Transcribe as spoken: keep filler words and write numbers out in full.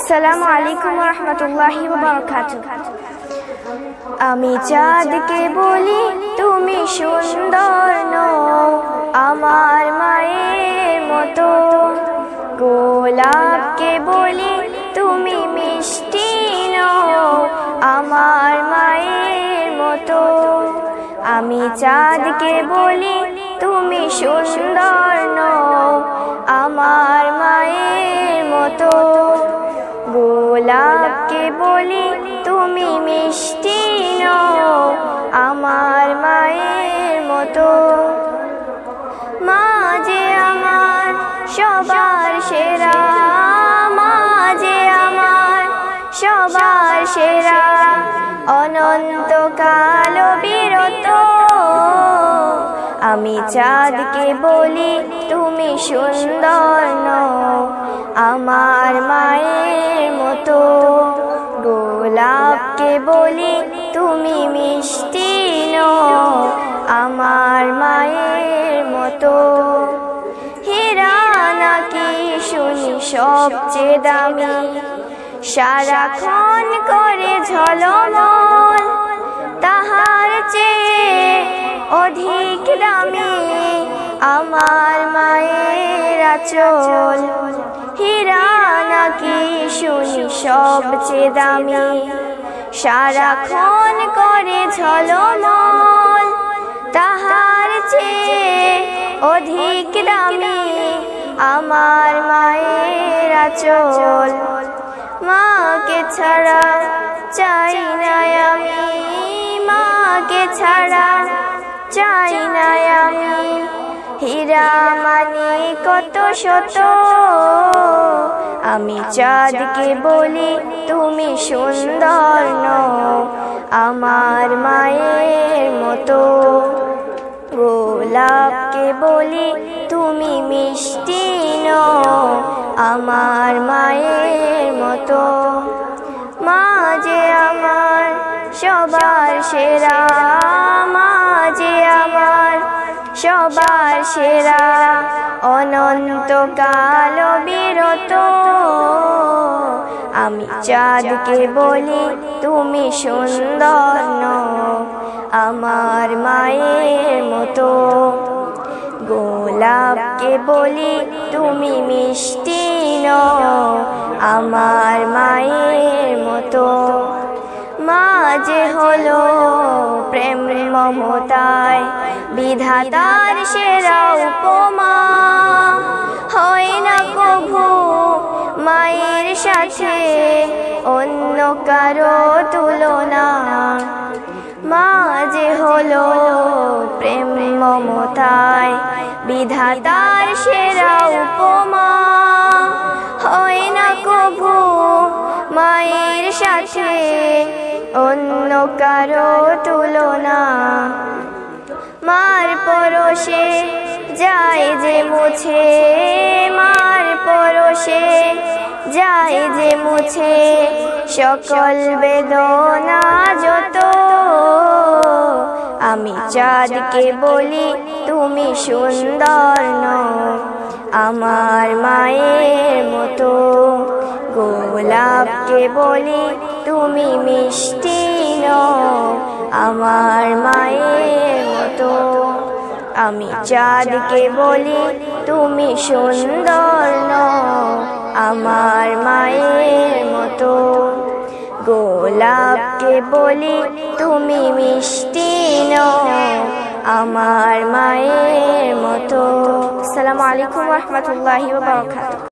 अस्सलामु अलैकुम व रहमतुल्लाहि व बरकातुहू। आमी चाँद के बोली तुमी सुंदर नो आमार मायेर मतो, गोलाप के बोली तुमी मिष्टी नो आमार मायेर मतो। आमी चाँद के बोली तुमी सुंदर नो आमार मायेर मतो, গোলাপ কে বলি তুমি মিষ্টি নও আমার মায়ের মতো। মা যে আমার সবার সেরা, মা যে আমার সবার সেরা, অনন্তকাল বিরত। আমি চাঁদকে বলি তুমি সুন্দর নও আমার মায়ের মতো, গোলাপকে বলি তুমি মিষ্টি নও আমার মায়ের মতো। হীরা নাকি শুনি সবচেয়ে দামি, সারাক্ষণ করে ঝলমল, তাহার চেয়ে অধিক দামি আমার মায়ের আঁচল। হীরা নাকি শুনি সবচেয়ে দামি, সারাক্ষণ করে ঝলমল, তাহার চেয়ে অধিক দামি আমার মায়ের আঁচল। মাকে ছাড়া চাই না আমি, মাকে ছাড়া চাই না আমি, হীরা মানে কত শত। আমি চাঁদকে বলি তুমি সুন্দর নও আমার মায়ের মতো, গোলাপকে বলি তুমি মিষ্টি নও আমার মায়ের মতো। মা যে আমার সবার সেরা, মা যে আমার সবার সেরা, অনন্তকাল বিরত। আমি চাঁদকে বলি তুমি সুন্দর নও আমার মায়ের মতো, গোলাপকে বলি তুমি মিষ্টি নও আমার মায়ের মতো। মা যে হলো প্রেম মমতায় বিধাতার সেরা উপমা, হয় না কভু মায়ের সাথে অন্য কারো তুলনা। মা যে হলো প্রেম মমতায় বিধাতার সেরা উপমা, হয় না কভু মায়ের সাথে অন্য কারো তুলনা। মার পরশে যায় যে মুছে, মার পরশে যায় যে মুছে সকল বেদনা যত। আমি চাঁদকে বলি তুমি সুন্দর নও আমার মায়ের মতো, গোলাপকে বলি তুমি মিষ্টি নও আমার মায়ের মতো। আমি চাঁদকে বলি তুমি সুন্দর নও আমার মায়ের মতো, গোলাপকে বলি তুমি মিষ্টি নও আমার মায়ের মতো। আসসালামু আলাইকুম ওয়া রাহমাতুল্লাহি ওয়া বারাকাতুহু।